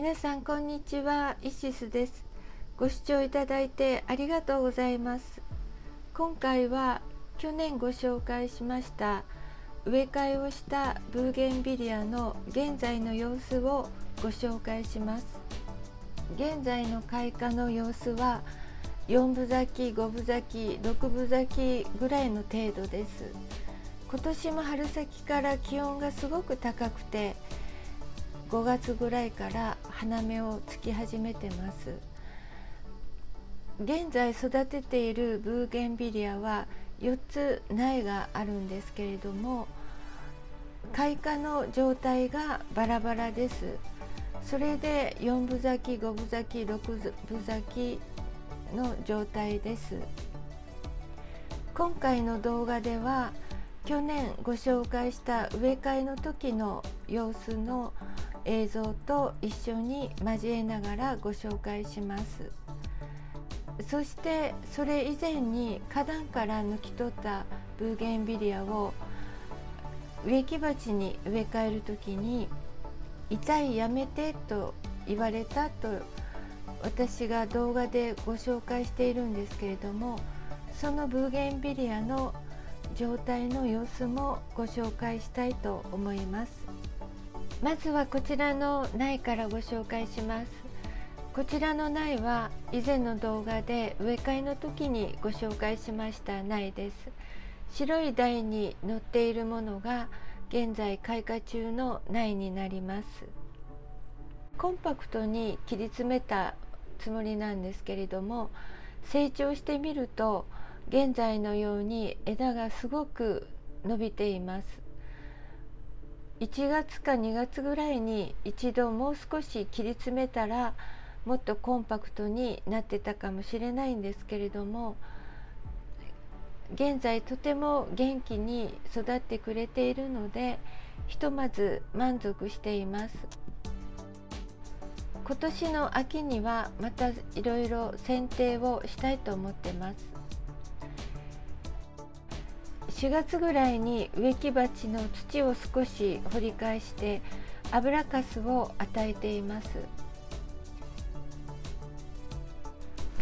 皆さんこんにちは、イシスです。ご視聴いただいてありがとうございます。今回は去年ご紹介しました植え替えをしたブーゲンビリアの現在の様子をご紹介します。現在の開花の様子は4分咲き、5分咲き、6分咲きぐらいの程度です。今年も春先から気温がすごく高くて5月ぐらいから花芽をつき始めてます。現在育てているブーゲンビリアは4つ苗があるんですけれども、開花の状態がバラバラです。それで4分咲き、5分咲き、6分咲きの状態です。今回の動画では去年ご紹介した植え替えの時の様子の映像と一緒に交えながらご紹介します。そしてそれ以前に花壇から抜き取ったブーゲンビリアを植木鉢に植え替える時に「痛いやめて」と言われたと私が動画でご紹介しているんですけれども、そのブーゲンビリアの状態の様子もご紹介したいと思います。まずはこちらの苗からご紹介します。こちらの苗は以前の動画で植え替えの時にご紹介しました苗です。白い台に乗っているものが現在開花中の苗になります。コンパクトに切り詰めたつもりなんですけれども、成長してみると現在のように枝がすごく伸びています。1月か2月ぐらいに一度もう少し切り詰めたらもっとコンパクトになってたかもしれないんですけれども、現在とても元気に育ってくれているのでひとまず満足しています。今年の秋にはまたいろいろ剪定をしたいと思ってます。4月ぐらいに植木鉢の土を少し掘り返して油かすを与えています。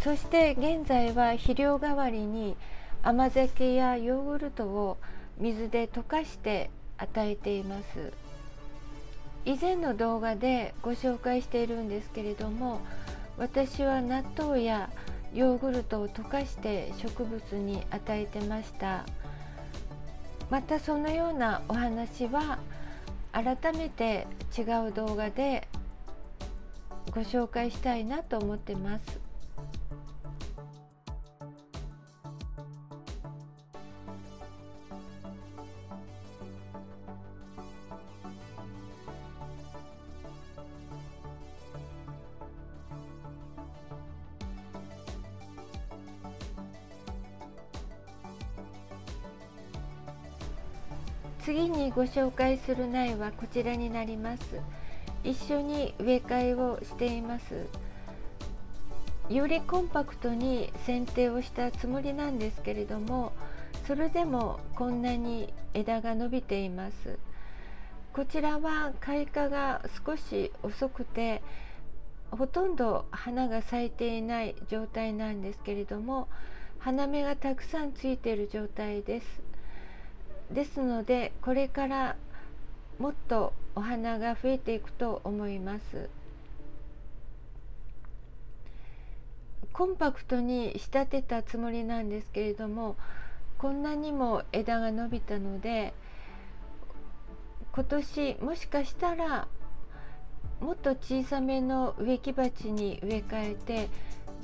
そして現在は肥料代わりに甘酒やヨーグルトを水で溶かして与えています。以前の動画でご紹介しているんですけれども、私は納豆やヨーグルトを溶かして植物に与えてました。またそのようなお話は改めて違う動画でご紹介したいなと思ってます。次にご紹介する苗はこちらになります。一緒に植え替えをしています。よりコンパクトに剪定をしたつもりなんですけれども、それでもこんなに枝が伸びています。こちらは開花が少し遅くてほとんど花が咲いていない状態なんですけれども、花芽がたくさんついている状態です。ですのでこれからもっとお花が増えていくと思います。コンパクトに仕立てたつもりなんですけれども、こんなにも枝が伸びたので今年もしかしたらもっと小さめの植木鉢に植え替えて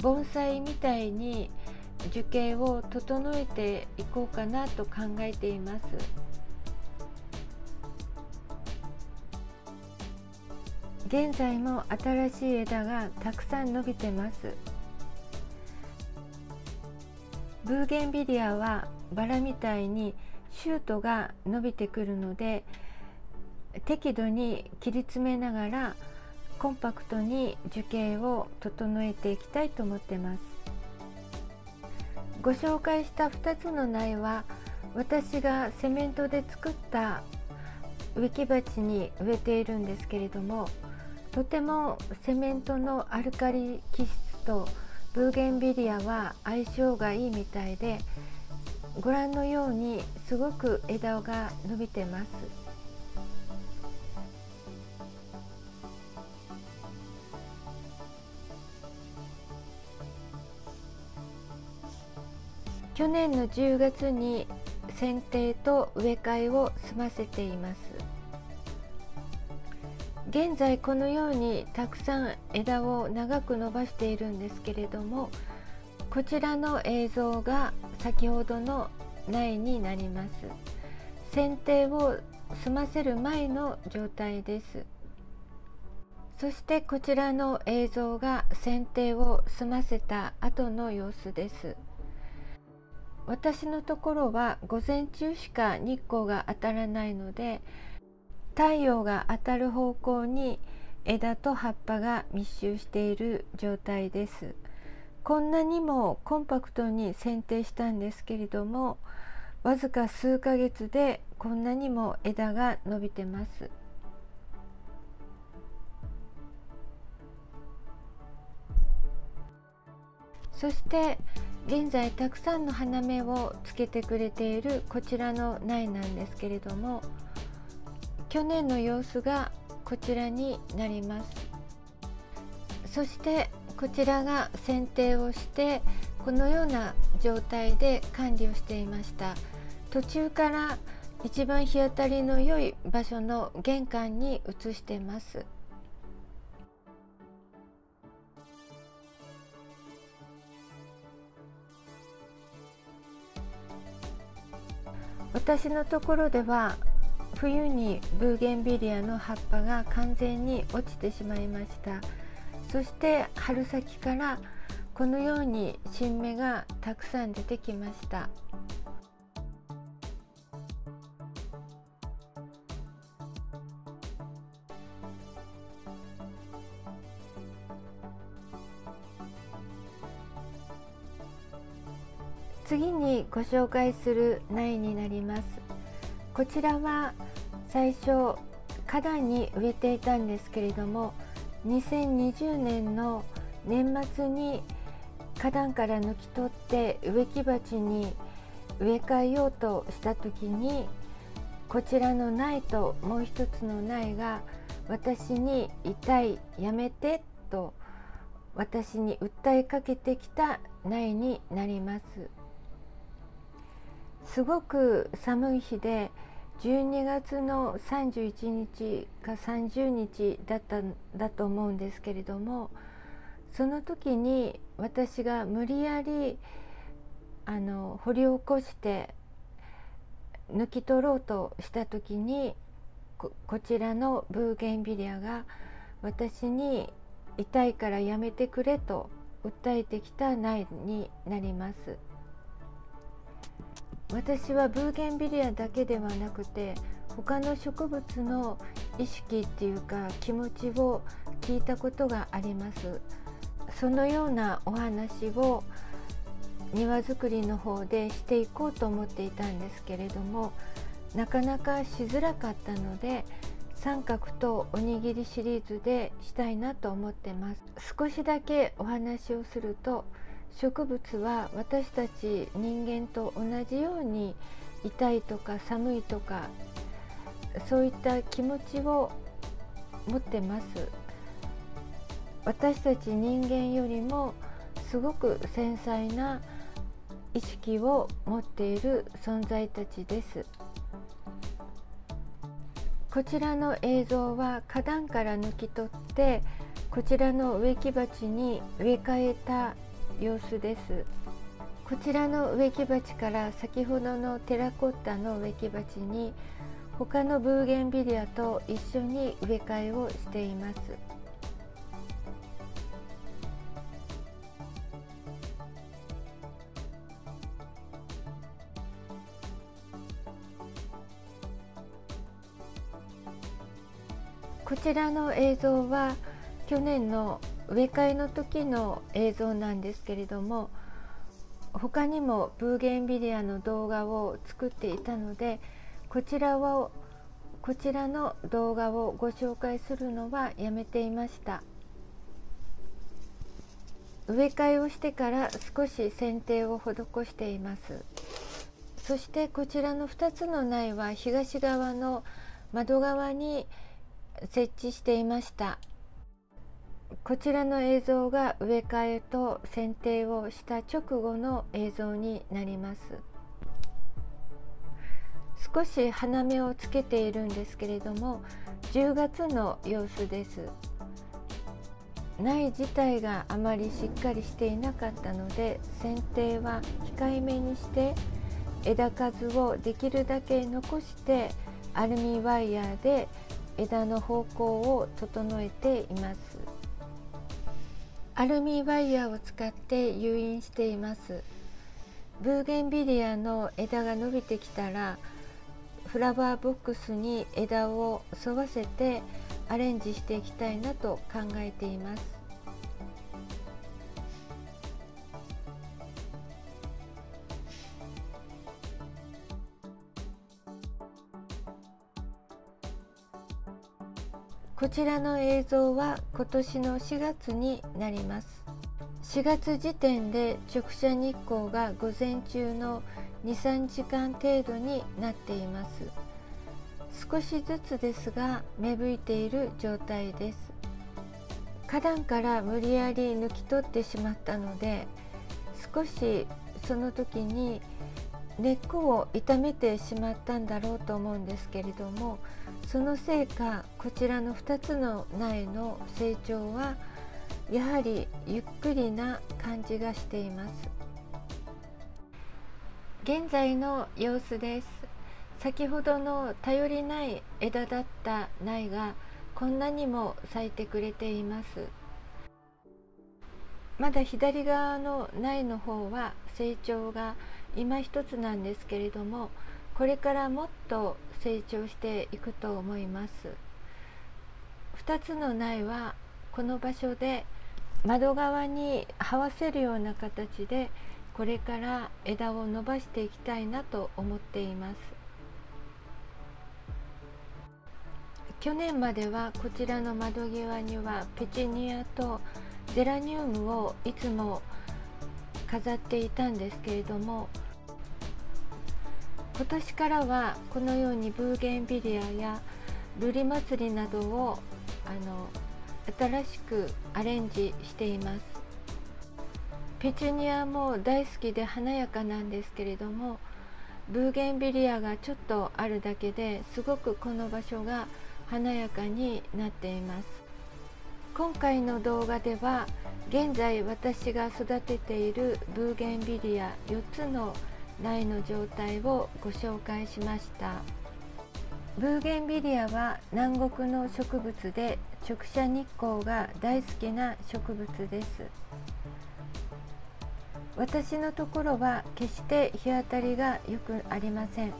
盆栽みたいに樹形を整えていこうかなと考えています。現在も新しい枝がたくさん伸びてます。ブーゲンビリアはバラみたいにシュートが伸びてくるので、適度に切り詰めながらコンパクトに樹形を整えていきたいと思ってます。ご紹介した2つの苗は私がセメントで作った植木鉢に植えているんですけれども、とてもセメントのアルカリ気質とブーゲンビリアは相性がいいみたいで、ご覧のようにすごく枝が伸びてます。去年の10月に剪定と植え替えを済ませています。現在このようにたくさん枝を長く伸ばしているんですけれども、こちらの映像が先ほどの苗になります。剪定を済ませる前の状態です。そしてこちらの映像が剪定を済ませた後の様子です。私のところは午前中しか日光が当たらないので、太陽が当たる方向に枝と葉っぱが密集している状態です。こんなにもコンパクトに剪定したんですけれども、わずか数ヶ月でこんなにも枝が伸びてます。そして現在たくさんの花芽をつけてくれているこちらの苗なんですけれども、去年の様子がこちらになります。そしてこちらが剪定をしてこのような状態で管理をしていました。途中から一番日当たりの良い場所の玄関に移してます。私のところでは冬にブーゲンビリアの葉っぱが完全に落ちてしまいました。そして春先からこのように新芽がたくさん出てきました。次にご紹介する苗になります。こちらは最初花壇に植えていたんですけれども、2020年の年末に花壇から抜き取って植木鉢に植え替えようとした時に、こちらの苗ともう一つの苗が私に痛い、やめてと私に訴えかけてきた苗になります。すごく寒い日で12月の31日か30日だったんだと思うんですけれども、その時に私が無理やり掘り起こして抜き取ろうとした時に、 こちらのブーゲンビリアが私に痛いからやめてくれと訴えてきた苗になります。私はブーゲンビリアだけではなくて他の植物の意識っていうか気持ちを聞いたことがあります。そのようなお話を庭作りの方でしていこうと思っていたんですけれども、なかなかしづらかったので三角とおにぎりシリーズでしたいなと思ってます。少しだけお話をすると、植物は私たち人間と同じように痛いとか寒いとかそういった気持ちを持ってます。私たち人間よりもすごく繊細な意識を持っている存在たちです。こちらの映像は花壇から抜き取ってこちらの植木鉢に植え替えた様子です。こちらの植木鉢から先ほどのテラコッタの植木鉢に他のブーゲンビリアと一緒に植え替えをしています。こちらの映像は去年の植え替えの時の映像なんですけれども、他にもブーゲンビリアの動画を作っていたので、こちらをこちらの動画をご紹介するのはやめていました。植え替えをしてから少し剪定を施しています。そしてこちらの2つの苗は東側の窓側に設置していました。こちらの映像が植え替えと剪定をした直後の映像になります。少し花芽をつけているんですけれども、10月の様子です。苗自体があまりしっかりしていなかったので、剪定は控えめにして枝数をできるだけ残して、アルミワイヤーで枝の方向を整えています。アルミワイヤーを使って誘引しています。ブーゲンビリアの枝が伸びてきたら、フラワーボックスに枝を沿わせてアレンジしていきたいなと考えています。こちらの映像は今年の4月になります。4月時点で直射日光が午前中の 2,3 時間程度になっています。少しずつですが芽吹いている状態です。花壇から無理やり抜き取ってしまったので、少しその時に根っこを傷めてしまったんだろうと思うんですけれども、そのせいかこちらの2つの苗の成長はやはりゆっくりな感じがしています。現在の様子です。先ほどの頼りない枝だった苗がこんなにも咲いてくれています。まだ左側の苗の方は成長が今一つなんですけれども、これからもっと成長していくと思います。2つの苗はこの場所で窓側に這わせるような形で、これから枝を伸ばしていきたいなと思っています。去年まではこちらの窓際にはペチュニアとゼラニウムをいつも飾っていたんですけれども、今年からはこのようにブーゲンビリアやルリ祭りなどを新しくアレンジしています。ペチュニアも大好きで華やかなんですけれども、ブーゲンビリアがちょっとあるだけですごくこの場所が華やかになっています。今回の動画では現在私が育てているブーゲンビリア4つの苗の状態をご紹介しました。ブーゲンビリアは南国の植物で、直射日光が大好きな植物です。私のところは決して日当たりがよくありません。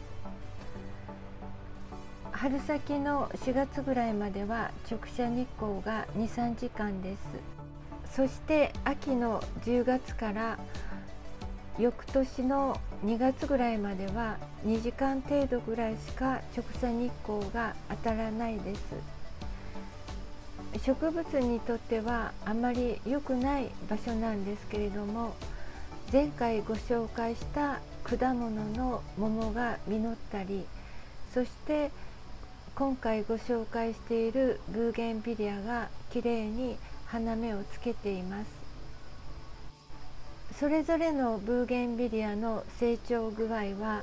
春先の4月ぐらいまでは直射日光が 2,3 時間です。そして秋の10月から翌年の2月ぐらいまでは2時間程度ぐらいしか直射日光が当たらないです。植物にとってはあまり良くない場所なんですけれども、前回ご紹介した果物の桃が実ったり、そして今回ご紹介しているブーゲンビリアがきれいに花芽をつけています。それぞれのブーゲンビリアの成長具合は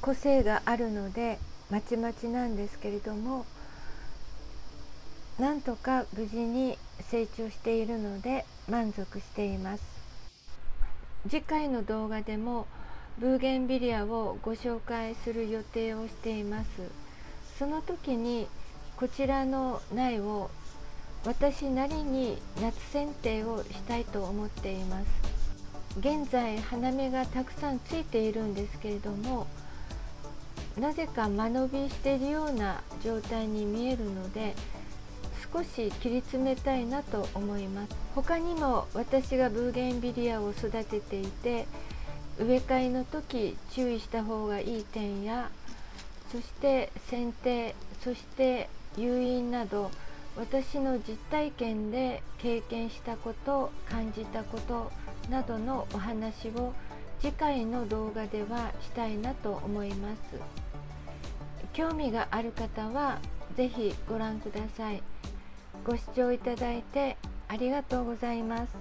個性があるのでまちまちなんですけれども、なんとか無事に成長しているので満足しています。次回の動画でもブーゲンビリアをご紹介する予定をしています。その時にこちらの苗を私なりに夏剪定をしたいと思っています。現在花芽がたくさんついているんですけれども、なぜか間延びしているような状態に見えるので、少し切り詰めたいなと思います。他にも私がブーゲンビリアを育てていて、植え替えの時注意した方がいい点や、そして剪定、そして誘引など、私の実体験で経験したこと、感じたことなどのお話を次回の動画ではしたいなと思います。興味がある方は是非ご覧ください。ご視聴いただいてありがとうございます。